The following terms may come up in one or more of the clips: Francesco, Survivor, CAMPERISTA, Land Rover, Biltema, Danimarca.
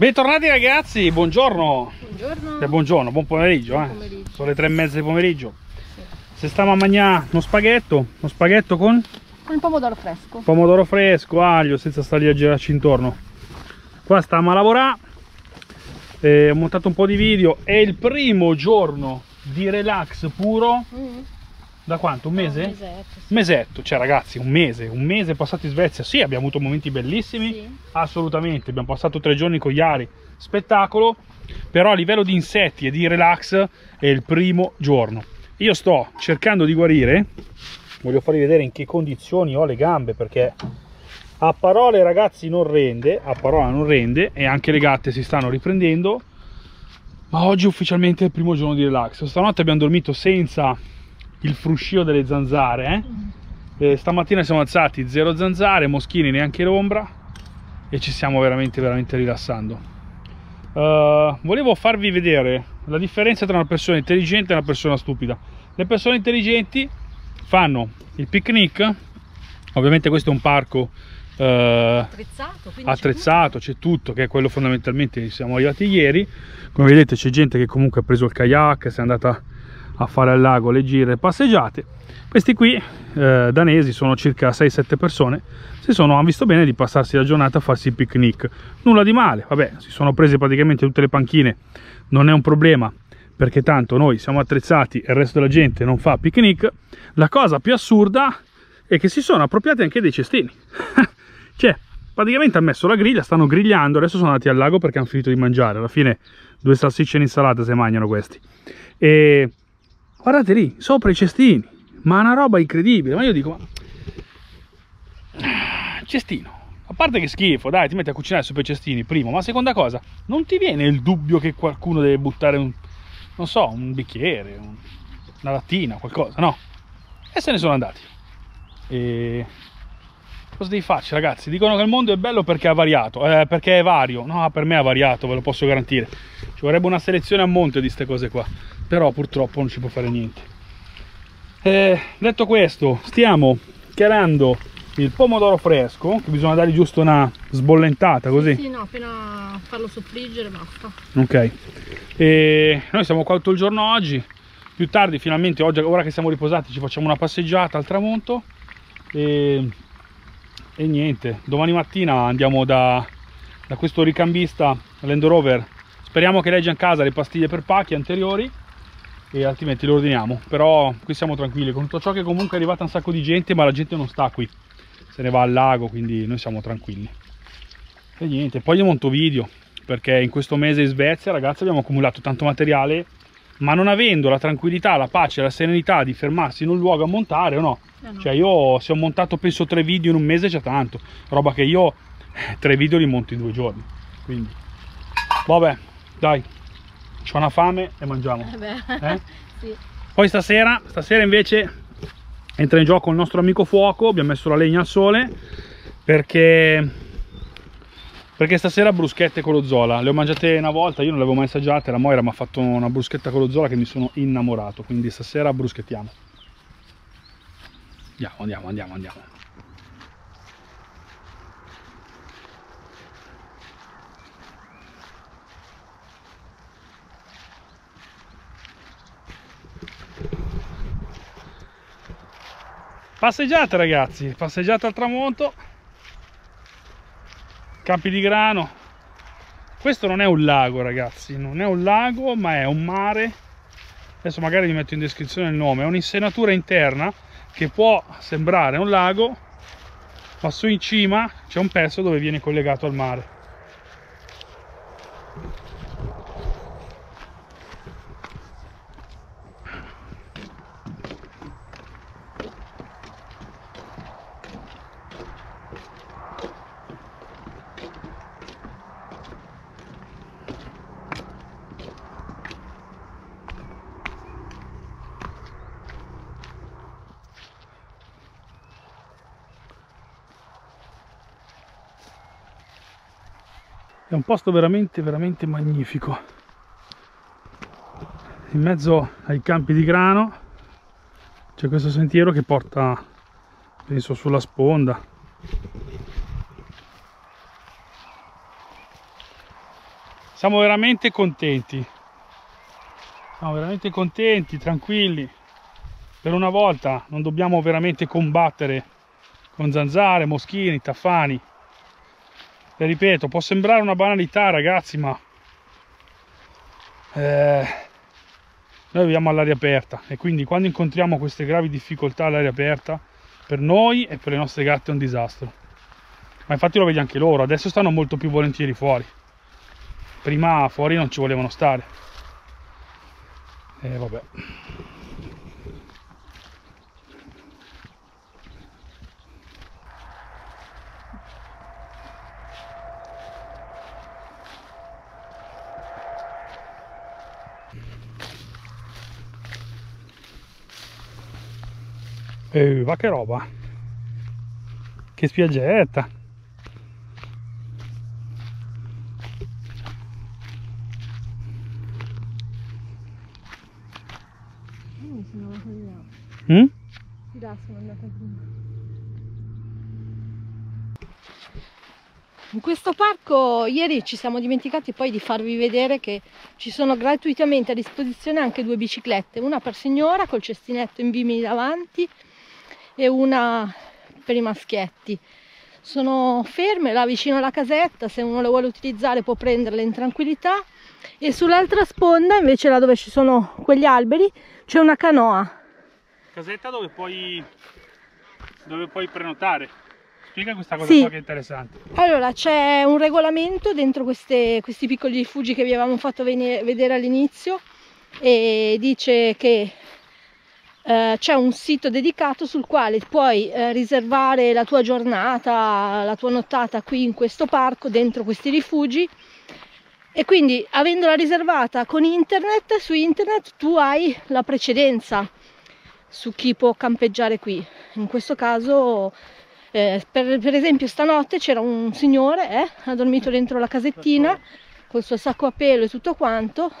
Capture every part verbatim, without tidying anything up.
Bentornati ragazzi, buongiorno. Buongiorno. Eh, buongiorno, buon pomeriggio. Buon pomeriggio. Eh. Sono le tre e mezza di pomeriggio. Sì. Se stiamo a mangiare uno spaghetto, uno spaghetto con? Con il pomodoro fresco. Pomodoro fresco, aglio, senza stare a girarci intorno. Qua stiamo a lavorare. Eh, ho montato un po' di video. È il primo giorno di relax puro. Mm. Da quanto? Un mese? No, un mesetto, sì. mesetto, cioè ragazzi, un mese, un mese passato in Svezia, sì, abbiamo avuto momenti bellissimi, sì. Assolutamente, abbiamo passato tre giorni con Iari, spettacolo, però a livello di insetti e di relax è il primo giorno. Io sto cercando di guarire, voglio farvi vedere in che condizioni ho le gambe, perché a parole ragazzi non rende, a parola non rende, e anche le gatte si stanno riprendendo, ma oggi ufficialmente è il primo giorno di relax. Stanotte abbiamo dormito senza il fruscio delle zanzare, eh? Eh, stamattina siamo alzati, zero zanzare, moschini neanche l'ombra, e ci stiamo veramente veramente rilassando. Uh, volevo farvi vedere la differenza tra una persona intelligente e una persona stupida. Le persone intelligenti fanno il picnic, ovviamente questo è un parco uh, attrezzato, attrezzato, c'è tutto, che è quello fondamentalmente siamo arrivati ieri. Come vedete c'è gente che comunque ha preso il kayak, si è andata a fare al lago le gire, passeggiate. Questi qui eh, danesi sono circa sei sette persone, si sono, hanno visto bene di passarsi la giornata a farsi il picnic, nulla di male, vabbè, si sono prese praticamente tutte le panchine, non è un problema perché tanto noi siamo attrezzati e il resto della gente non fa picnic. La cosa più assurda è che si sono appropriati anche dei cestini cioè praticamente hanno messo la griglia, stanno grigliando, adesso sono andati al lago perché hanno finito di mangiare, alla fine due salsicce in insalata se mangiano questi, e guardate lì, sopra i cestini, ma è una roba incredibile, ma io dico, ma... cestino, a parte che schifo, dai, ti metti a cucinare sopra i cestini, primo, ma seconda cosa, non ti viene il dubbio che qualcuno deve buttare un, non so, un bicchiere, un... una lattina, qualcosa, no? E se ne sono andati. E... cosa devi farci, ragazzi? Dicono che il mondo è bello perché è variato, eh, perché è vario, no, per me è variato, ve lo posso garantire, ci vorrebbe una selezione a monte di queste cose qua, però purtroppo non ci può fare niente. Eh, detto questo, stiamo chiarando il pomodoro fresco, che bisogna dargli giusto una sbollentata così. Sì, sì, no, appena farlo soffriggere basta. Ok, e noi siamo qua tutto il giorno oggi, più tardi finalmente, oggi, ora che siamo riposati, ci facciamo una passeggiata al tramonto, e, e niente, domani mattina andiamo da, da questo ricambista Land Rover, speriamo che legga in casa le pastiglie per pacchi anteriori, e altrimenti lo ordiniamo, però qui siamo tranquilli con tutto ciò che comunque è arrivata un sacco di gente, ma la gente non sta qui, se ne va al lago, quindi noi siamo tranquilli. E niente, poi io monto video, perché in questo mese in Svezia ragazzi abbiamo accumulato tanto materiale, ma non avendo la tranquillità, la pace, la serenità di fermarsi in un luogo a montare, o no? Eh no. Cioè io se ho montato penso tre video in un mese c'è tanto, roba che io tre video li monto in due giorni, quindi vabbè, dai. C'ho una fame e mangiamo. Eh? Sì. Poi stasera, stasera invece entra in gioco il nostro amico fuoco, abbiamo messo la legna al sole perché, perché stasera bruschette con lo zola, le ho mangiate una volta, io non le avevo mai assaggiate, la Moira mi ha fatto una bruschetta con lo zola che mi sono innamorato, quindi stasera bruschettiamo. Andiamo, andiamo, andiamo, andiamo. Passeggiate ragazzi, passeggiate al tramonto, campi di grano. Questo non è un lago ragazzi, non è un lago ma è un mare. Adesso magari vi metto in descrizione il nome, è un'insenatura interna che può sembrare un lago, ma su in cima c'è un pezzo dove viene collegato al mare. È un posto veramente, veramente magnifico, in mezzo ai campi di grano c'è questo sentiero che porta, penso, sulla sponda. siamo veramente contenti, siamo veramente contenti, tranquilli. Per una volta non dobbiamo veramente combattere con zanzare, moschini, tafani. Le ripeto, può sembrare una banalità, ragazzi, ma eh, noi viviamo all'aria aperta e quindi quando incontriamo queste gravi difficoltà all'aria aperta, per noi e per le nostre gatte è un disastro. Ma infatti lo vedi anche loro, adesso stanno molto più volentieri fuori. Prima fuori non ci volevano stare. E vabbè. Eh, va che roba, che spiaggetta. Mm, sono mm? Là, sono andata prima. In questo parco ieri ci siamo dimenticati poi di farvi vedere che ci sono gratuitamente a disposizione anche due biciclette, una per signora col cestinetto in bimini davanti e una per i maschietti. Sono ferme là vicino alla casetta, se uno le vuole utilizzare può prenderle in tranquillità, e sull'altra sponda invece, là dove ci sono quegli alberi, c'è una canoa. Casetta dove puoi, dove puoi prenotare. Spiega questa cosa, sì, qua che è interessante. Allora, c'è un regolamento dentro queste, questi piccoli rifugi che vi avevamo fatto vedere all'inizio, e dice che Uh, c'è un sito dedicato sul quale puoi uh, riservare la tua giornata, la tua nottata qui in questo parco, dentro questi rifugi, e quindi avendola riservata con internet, su internet tu hai la precedenza su chi può campeggiare qui. In questo caso eh, per, per esempio stanotte c'era un signore, eh, ha dormito dentro la casettina col suo sacco a pelo e tutto quanto,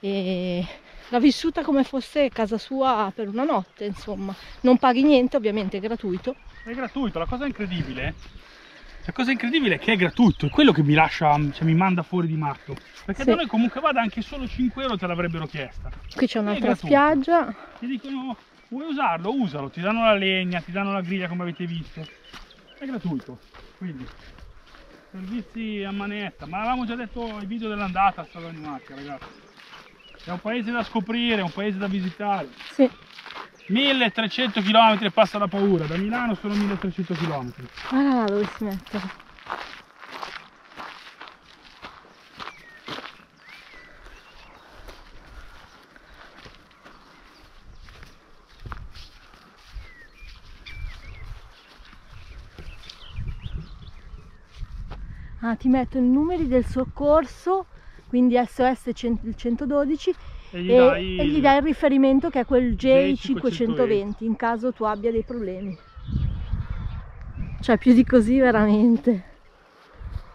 e l'ha vissuta come fosse casa sua per una notte, insomma. Non paghi niente, ovviamente, è gratuito. È gratuito, la cosa incredibile, la cosa incredibile è che è gratuito, è quello che mi lascia, cioè mi manda fuori di matto. Perché sì, da noi comunque vada anche solo cinque euro te l'avrebbero chiesta. Qui c'è un'altra spiaggia. Ti dicono, vuoi usarlo? Usalo, ti danno la legna, ti danno la griglia come avete visto. È gratuito, quindi servizi a manetta, ma l'avevamo già detto ai video dell'andata a Danimarca, ragazzi. È un paese da scoprire, un paese da visitare. Sì. milletrecento chilometri passa la paura, da Milano sono milletrecento chilometri. Guarda là dove si mette. Ah, ti metto i numeri del soccorso, quindi S O S centododici, e gli, e, dai, e gli dai il riferimento che è quel J cinquecentoventi in caso tu abbia dei problemi. Cioè più di così veramente.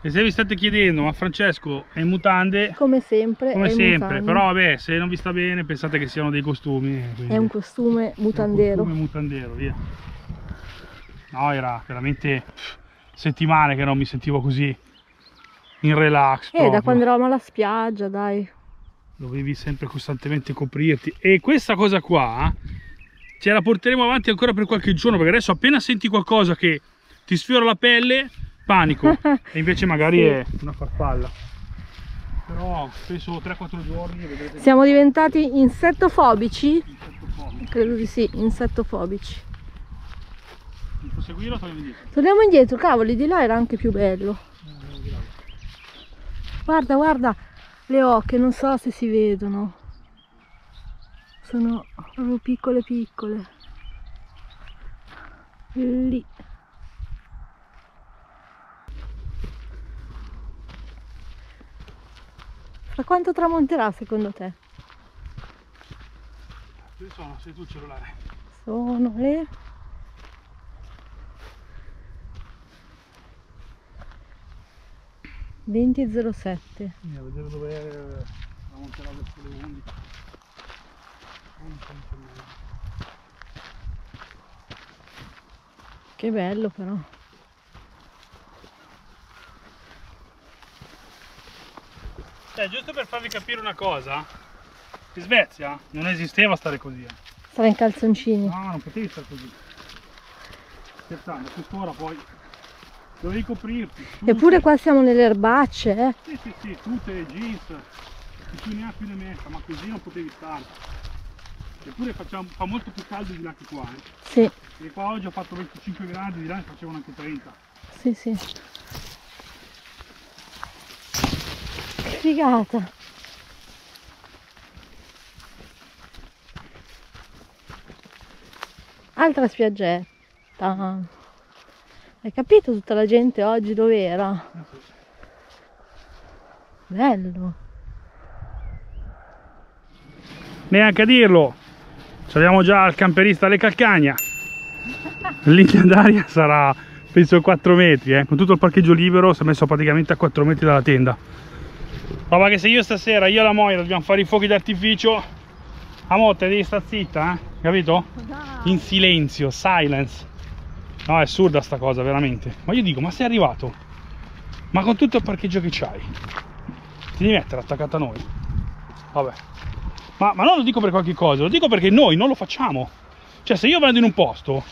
E se vi state chiedendo, ma Francesco è in mutande? Come sempre. Come sempre, però vabbè, se non vi sta bene pensate che siano dei costumi. Quindi. È un costume mutandero. È un costume mutandero, via. No, era veramente settimane che non mi sentivo così in relax, eh, proprio. Da quando eravamo alla spiaggia, dai, dovevi sempre costantemente coprirti, e questa cosa qua ce la porteremo avanti ancora per qualche giorno, perché adesso appena senti qualcosa che ti sfiora la pelle, panico. E invece magari sì, è una farfalla, però penso tre quattro giorni vedrete. Siamo che... diventati insettofobici? Insettofobici, credo di sì, insettofobici. Mi puoi seguire o torniamo indietro? Torniamo indietro, cavoli, di là era anche più bello. Guarda, guarda le oche, non so se si vedono, sono proprio piccole piccole, lì. Fra quanto tramonterà secondo te? Dove sono? Sei tu il cellulare? Sono le... venti e zero sette. Quindi a vedere dove è la montata verso le undici. Che bello però. Cioè, giusto per farvi capire una cosa, in Svezia non esisteva stare così. Stare in calzoncini. No, non potevi stare così. Scherzando, tuttora poi dovevi coprirti. Tutte. Eppure qua siamo nelle erbacce, eh? Sì, sì, sì, tutte le jeans, chi ne ha più ne metta, ma così non potevi stare. Eppure facciamo, fa molto più caldo di là che qua, eh? Sì. Perché qua oggi ho fatto venticinque gradi, di là ne facevano anche trenta. Sì, sì. Che figata! Altra spiaggetta. Hai capito tutta la gente oggi dove era? Bello! Neanche a dirlo! Ci abbiamo già il camperista alle calcagna. Linea d'aria sarà penso quattro metri, eh. Con tutto il parcheggio libero si è messo praticamente a quattro metri dalla tenda. Roba che se io stasera, io e la Moira dobbiamo fare i fuochi d'artificio, a Motte devi stare zitta, eh? Capito? In silenzio, silence. No, è assurda sta cosa veramente. Ma io dico, ma sei arrivato? Ma con tutto il parcheggio che c'hai, ti devi mettere attaccata a noi. Vabbè. Ma, ma non lo dico per qualche cosa, lo dico perché noi non lo facciamo. Cioè, se io vado in un posto,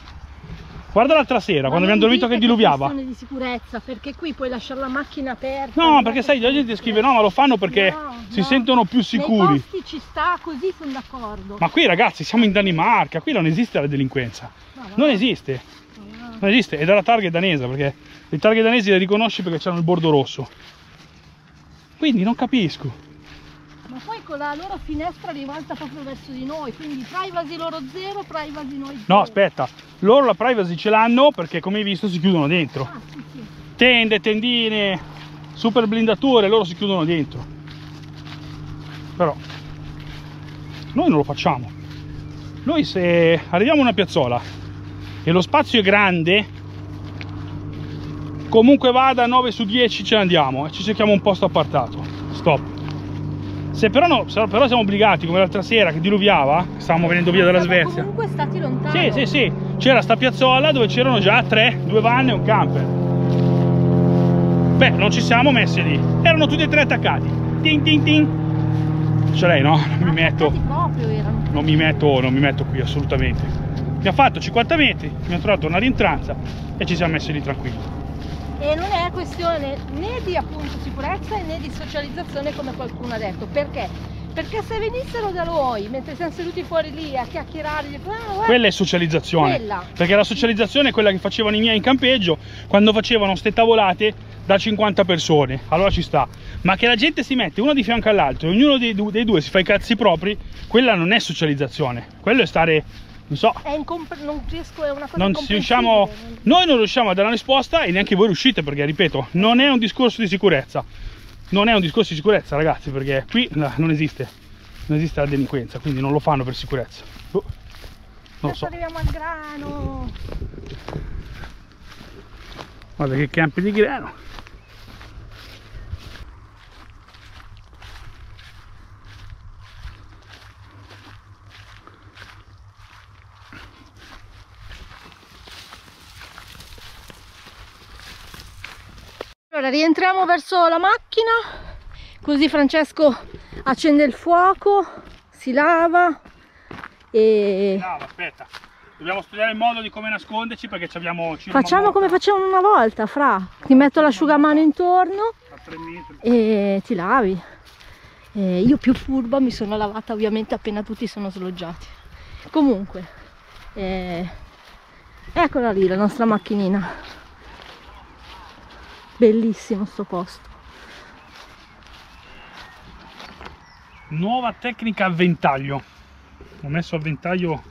guarda l'altra sera, ma quando abbiamo dormito che diluviava. È una questione di sicurezza, perché qui puoi lasciare la macchina aperta. No, perché sai, la gente scrive no, ma lo fanno perché no, si no. sentono più sicuri. Nei posti ci sta, così sono d'accordo. Ma qui ragazzi, siamo in Danimarca, qui non esiste la delinquenza. No, no, non esiste. No, no. Non esiste, è dalla targa danese, perché le targhe danesi le riconosci perché c'hanno il bordo rosso. Quindi non capisco. Ma poi con la loro finestra rivolta proprio verso di noi, quindi privacy loro zero, privacy noi zero. No, aspetta, loro la privacy ce l'hanno perché come hai visto si chiudono dentro. Ah, sì, sì. Tende, tendine, super blindature, loro si chiudono dentro. Però noi non lo facciamo. Noi se arriviamo a una piazzola e lo spazio è grande, comunque vada nove su dieci ce ne andiamo e ci cerchiamo un posto appartato. Stop. Se però, no, però siamo obbligati, come l'altra sera che diluviava, stavamo venendo via dalla Svezia. Ma comunque stati lontano. Sì, sì, sì. C'era sta piazzola dove c'erano già tre, due van e un camper. Beh, non ci siamo messi lì. Erano tutti e tre attaccati. Tin tin tin. Cioè lei no, non mi metto. Proprio erano. Non mi metto, non mi metto qui assolutamente. Mi ha fatto cinquanta metri, mi ha trovato una rientranza e ci siamo messi lì tranquilli. E non è questione né di appunto sicurezza né di socializzazione come qualcuno ha detto. Perché? Perché se venissero da noi mentre siamo seduti fuori lì a chiacchierare dico, ah, quella è socializzazione quella. Perché la socializzazione è quella che facevano i miei in campeggio quando facevano ste tavolate da cinquanta persone. Allora ci sta. Ma che la gente si mette uno di fianco all'altro e ognuno dei, dei due si fa i cazzi propri, quella non è socializzazione. Quello è stare... Non so, è non riesco, è una cosa non riusciamo, noi non riusciamo a dare una risposta e neanche voi riuscite perché, ripeto, non è un discorso di sicurezza. Non è un discorso di sicurezza, ragazzi, perché qui no, non esiste, non esiste la delinquenza, quindi non lo fanno per sicurezza. Uh, non so. Arriviamo al grano. Guarda che campi di grano. Allora, rientriamo verso la macchina, così Francesco accende il fuoco, si lava e... Si lava, aspetta, dobbiamo studiare il modo di come nasconderci perché ci abbiamo... Facciamo come facevano una volta, Fra, ti metto l'asciugamano intorno e ti lavi. E io più furba mi sono lavata ovviamente appena tutti sono sloggiati. Comunque, eh... eccola lì la nostra macchinina. Bellissimo sto posto. Nuova tecnica a ventaglio. Ho messo a ventaglio.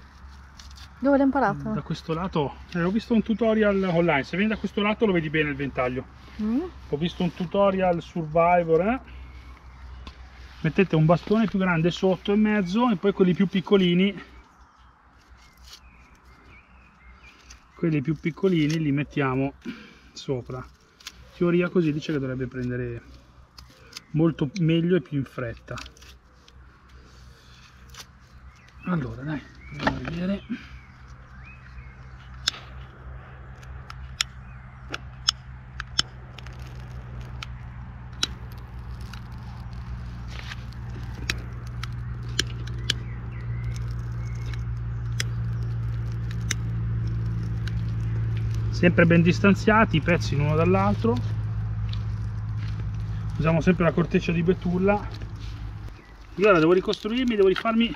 Dove l'hai imparato? Da questo lato. Eh, ho visto un tutorial online. Se vieni da questo lato lo vedi bene il ventaglio. Mm. Ho visto un tutorial Survivor. Eh? Mettete un bastone più grande sotto e mezzo e poi quelli più piccolini. Quelli più piccolini li mettiamo sopra. Teoria così dice che dovrebbe prendere molto meglio e più in fretta. Allora dai, andiamo a vedere. sempre ben distanziati i pezzi l'uno dall'altro. Usiamo sempre la corteccia di betulla. Allora devo ricostruirmi, devo rifarmi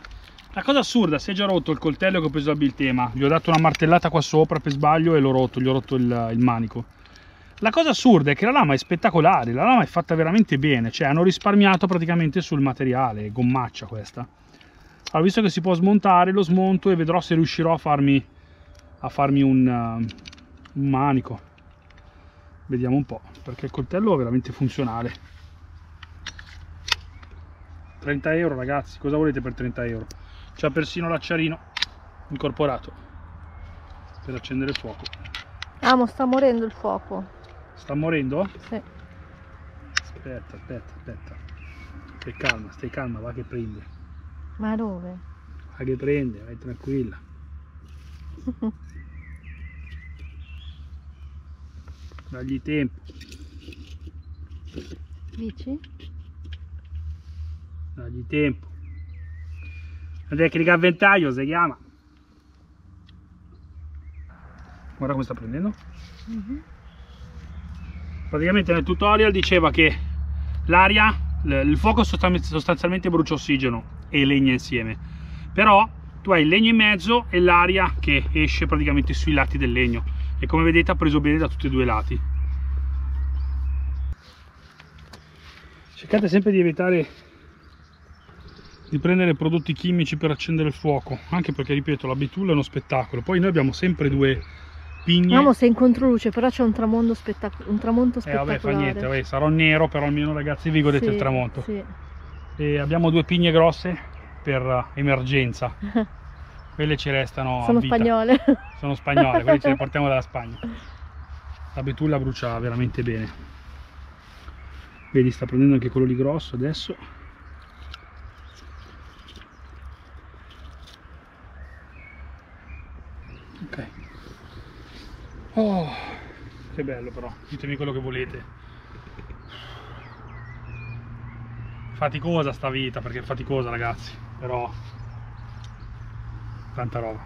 una cosa assurda. Si è già rotto il coltello che ho preso da Biltema, gli ho dato una martellata qua sopra per sbaglio e l'ho rotto, gli ho rotto il, il manico. La cosa assurda è che la lama è spettacolare, la lama è fatta veramente bene, cioè hanno risparmiato praticamente sul materiale, gommaccia questa. Allora, visto che si può smontare, lo smonto e vedrò se riuscirò a farmi, a farmi un, uh, un manico. Vediamo un po', perché il coltello è veramente funzionale. trenta euro ragazzi, cosa volete per trenta euro? C'ha persino l'acciarino incorporato per accendere il fuoco. Ah, ma sta morendo il fuoco. Sta morendo? Sì. Aspetta, aspetta, aspetta. Stai calma, stai calma, va che prende. Ma dove? Va che prende, vai tranquilla. Dagli tempo. Dici? Dagli tempo. La tecnica a ventaglio si chiama. Guarda come sta prendendo. Uh-huh. Praticamente nel tutorial diceva che l'aria, il fuoco sostanzialmente brucia ossigeno e legna insieme, però tu hai il legno in mezzo e l'aria che esce praticamente sui lati del legno, e come vedete ha preso bene da tutti e due i lati. Cercate sempre di evitare di prendere prodotti chimici per accendere il fuoco, anche perché, ripeto, la betulla è uno spettacolo. Poi noi abbiamo sempre due pigne. Mamma, sei in controluce, però c'è un tramonto, spettac un tramonto spettacolare. Eh vabbè, fa niente, vabbè, sarò nero, però almeno ragazzi vi godete, sì, il tramonto. Sì. E abbiamo due pigne grosse per emergenza. Quelle ci restano Sono a vita. spagnole. Sono spagnole, quelle ce le portiamo dalla Spagna. La betulla brucia veramente bene. Vedi, sta prendendo anche quello lì grosso adesso. Ok. Oh, che bello però, ditemi quello che volete. Faticosa sta vita, perché è faticosa ragazzi, però tanta roba.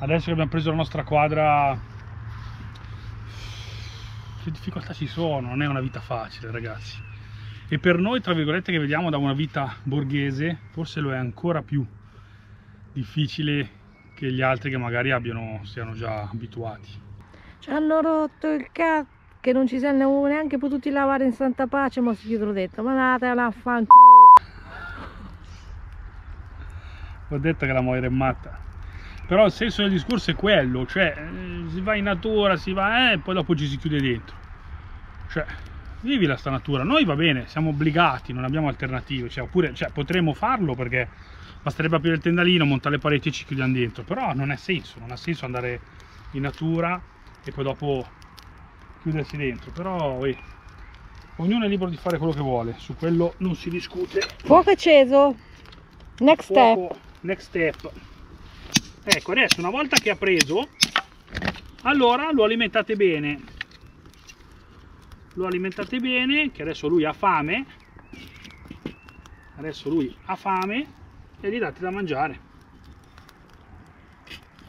Adesso che abbiamo preso la nostra quadra, che difficoltà ci sono, non è una vita facile ragazzi. E per noi, tra virgolette, che vediamo da una vita borghese, forse lo è ancora più difficile che gli altri che magari abbiano, siano già abituati. Ci hanno rotto il cazzo, che non ci siamo neanche potuti lavare in santa pace, ma si ho detto, ma andate a fanculo. Ho detto che la Moira è matta. Però il senso del discorso è quello, cioè si va in natura, si va eh, e poi dopo ci si chiude dentro. Cioè, vivi la sta natura, noi va bene, siamo obbligati, non abbiamo alternative, cioè, oppure cioè, potremmo farlo perché basterebbe aprire il tendalino, montare le pareti e ci chiudiamo dentro, però non ha senso, non ha senso andare in natura e poi dopo chiudersi dentro, però eh, ognuno è libero di fare quello che vuole, su quello non si discute. Fuoco acceso, next step. Next step. Ecco, adesso una volta che ha preso, allora lo alimentate bene, lo alimentate bene, che adesso lui ha fame, adesso lui ha fame, e gli date da mangiare.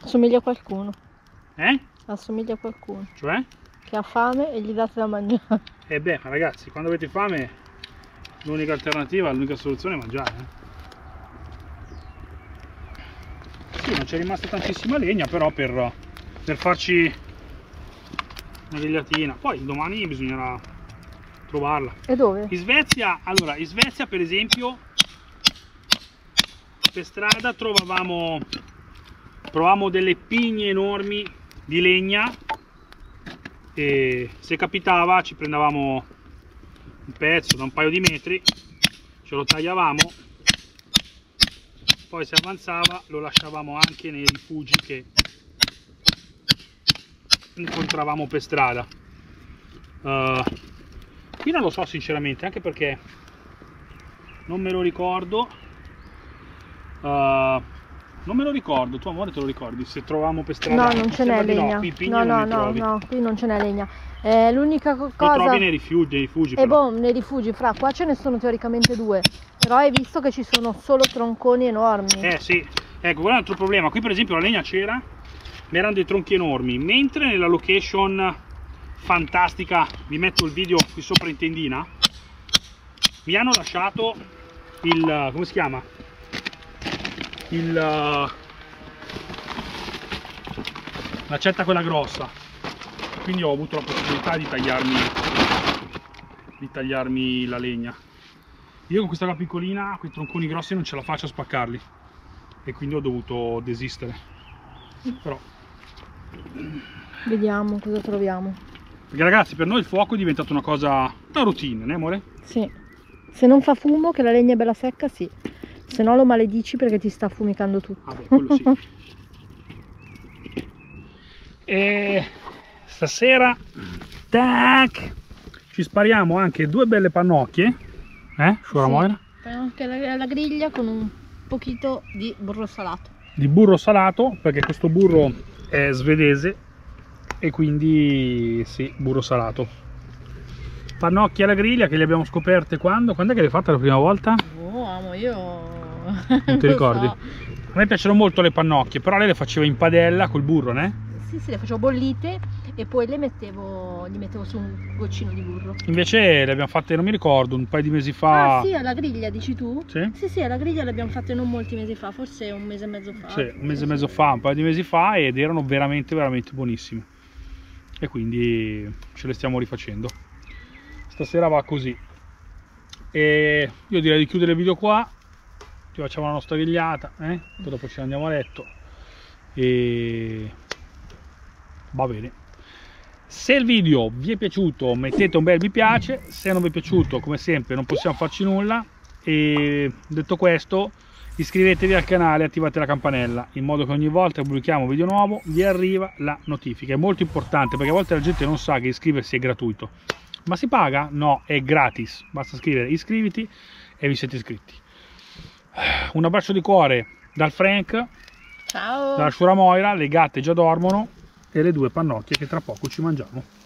Assomiglia a qualcuno. Eh? Assomiglia a qualcuno. Cioè? Che ha fame e gli date da mangiare. E beh, ragazzi, quando avete fame l'unica alternativa, l'unica soluzione è mangiare. Eh? Sì, non c'è rimasta tantissima legna, però per, per farci una grigliatina. Poi domani bisognerà trovarla. E dove? In Svezia, allora, in Svezia per esempio, per strada trovavamo trovavamo delle pigne enormi di legna e se capitava ci prendevamo un pezzo da un paio di metri, ce lo tagliavamo, poi se avanzava lo lasciavamo anche nei rifugi che incontravamo per strada. Uh, qui non lo so sinceramente, anche perché non me lo ricordo. Uh, non me lo ricordo, tu amore te lo ricordi? Se troviamo per strada? No, non ce n'è legna. No, qui no, no, no, no, qui non ce n'è legna. Eh, L'unica cosa. Lo trovi nei rifugi, nei rifugi. E boh, nei rifugi, fra qua ce ne sono teoricamente due. Però hai visto che ci sono solo tronconi enormi. Eh sì, ecco, quello è un altro problema. Qui per esempio la legna c'era, ne erano dei tronchi enormi, mentre nella location fantastica, vi metto il video qui sopra in tendina, mi hanno lasciato il, come si chiama? Il... l'accetta quella grossa, quindi ho avuto la possibilità di tagliarmi di tagliarmi la legna. Io con questa qua piccolina, quei tronconi grossi non ce la faccio a spaccarli e quindi ho dovuto desistere. Però vediamo cosa troviamo, perché ragazzi per noi il fuoco è diventato una cosa da routine, né amore? Sì, se non fa fumo, che la legna è bella secca, sì, se no lo maledici perché ti sta affumicando tutto. Ah beh, quello sì. E stasera tac, ci spariamo anche due belle pannocchie, eh? Suora sì, Moira? Anche la, la griglia con un pochino di burro salato. Di burro salato, perché questo burro è svedese e quindi sì, burro salato. Pannocchie alla griglia che le abbiamo scoperte quando? Quando è che le hai fatte la prima volta? Oh, amo, io non ti ricordi? So. A me piacciono molto le pannocchie, però lei le faceva in padella col burro, né? Sì, sì, le facevo bollite e poi le mettevo, gli mettevo su un goccino di burro. Invece le abbiamo fatte, non mi ricordo, un paio di mesi fa. Ah sì, alla griglia dici tu? Sì, sì, sì, alla griglia le abbiamo fatte non molti mesi fa, forse un mese e mezzo fa. Sì, un mese e mezzo fa, un paio di mesi fa, ed erano veramente, veramente buonissime. E quindi ce le stiamo rifacendo. Stasera va così. E io direi di chiudere il video qua. Ci facciamo la nostra grigliata, eh? Poi dopo ce ne andiamo a letto. E... va bene, se il video vi è piaciuto mettete un bel mi piace, se non vi è piaciuto come sempre non possiamo farci nulla, e detto questo iscrivetevi al canale e attivate la campanella in modo che ogni volta che pubblichiamo un video nuovo vi arriva la notifica. È molto importante perché a volte la gente non sa che iscriversi è gratuito. Ma si paga? No, è gratis, basta scrivere iscriviti e vi siete iscritti. Un abbraccio di cuore dal Frank, ciao, dalla Suora Moira, le gatte già dormono e le due pannocchie che tra poco ci mangiamo.